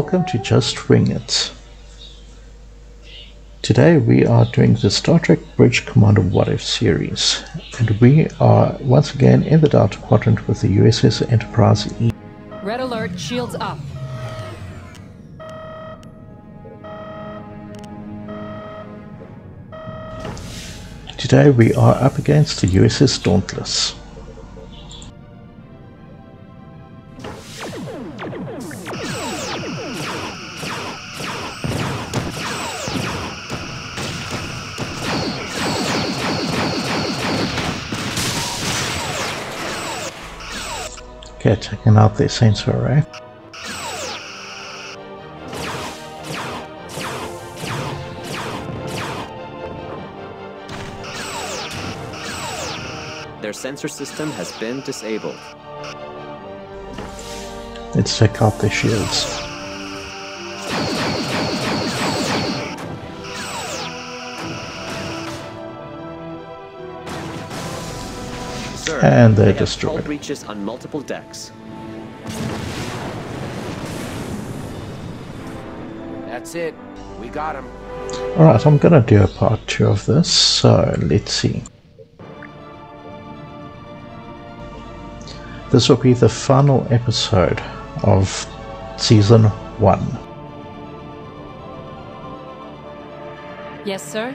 welcome to Just Wing It. Today we are doing the Star Trek Bridge Commander What If series, and we are once again in the Delta Quadrant with the USS Enterprise E. Red alert, shields up. Today we are up against the USS Dauntless. Okay, taking out their sensor array. Their sensor system has been disabled. Let's take out their shields. And they're destroyed. Breaches on multiple decks. That's it. We got him. All right, I'm gonna do a part 2 of this. So let's see. This will be the final episode of season 1. Yes, sir.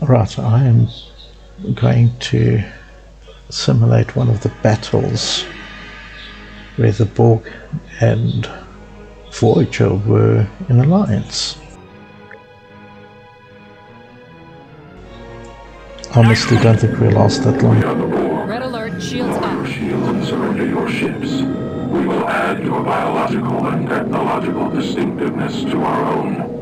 Right, I am going to simulate one of the battles where the Borg and Voyager were in alliance. Honestly, don't think we'll last that long. Red alert, shields up. Shields and surrender your ships. We will add your biological and technological distinctiveness to our own.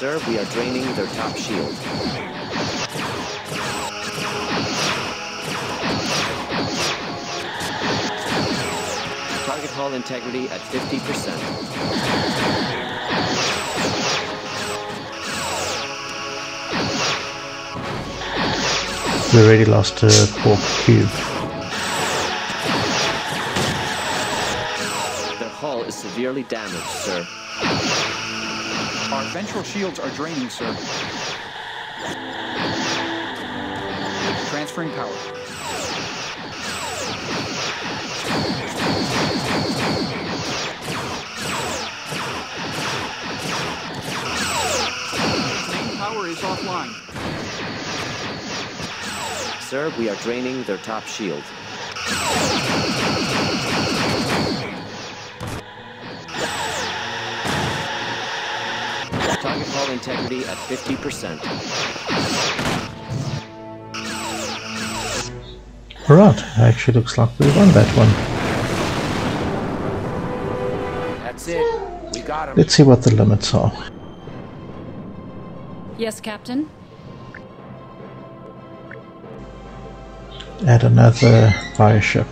Sir, we are draining their top shield. Target hull integrity at 50%. We already lost a Borg cube. Their hull is severely damaged, sir. Our ventral shields are draining, sir. Transferring power. Main power is offline. Sir, we are draining their top shield. Target hull integrity at 50%. Right, actually looks like we won that one. That's it. We got him. Let's see what the limits are. Yes, Captain. Add another fire ship.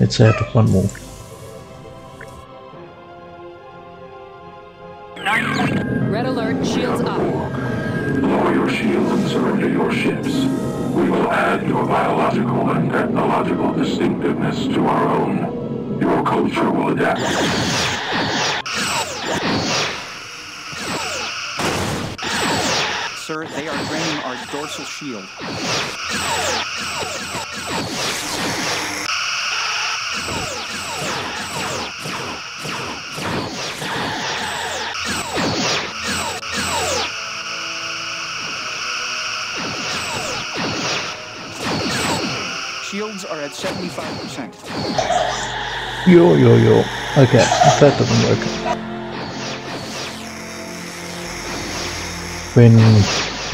Let's add one more. Red alert, shields up. Lower your shields and surrender your ships. We will add your biological and technological distinctiveness to our own. Your culture will adapt. Sir, they are draining our dorsal shield. Shields are at 75%. Yo. Okay, that doesn't work. When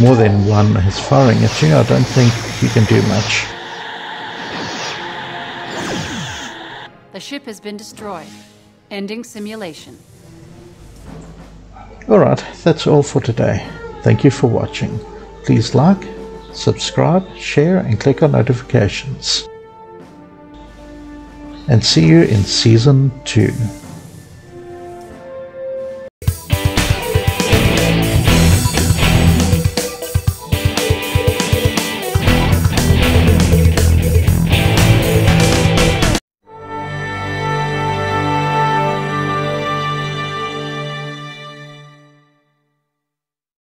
more than one is firing at you, I don't think you can do much. The ship has been destroyed. Ending simulation. Alright, that's all for today. Thank you for watching. Please like, subscribe, share and click on notifications. And see you in Season 2.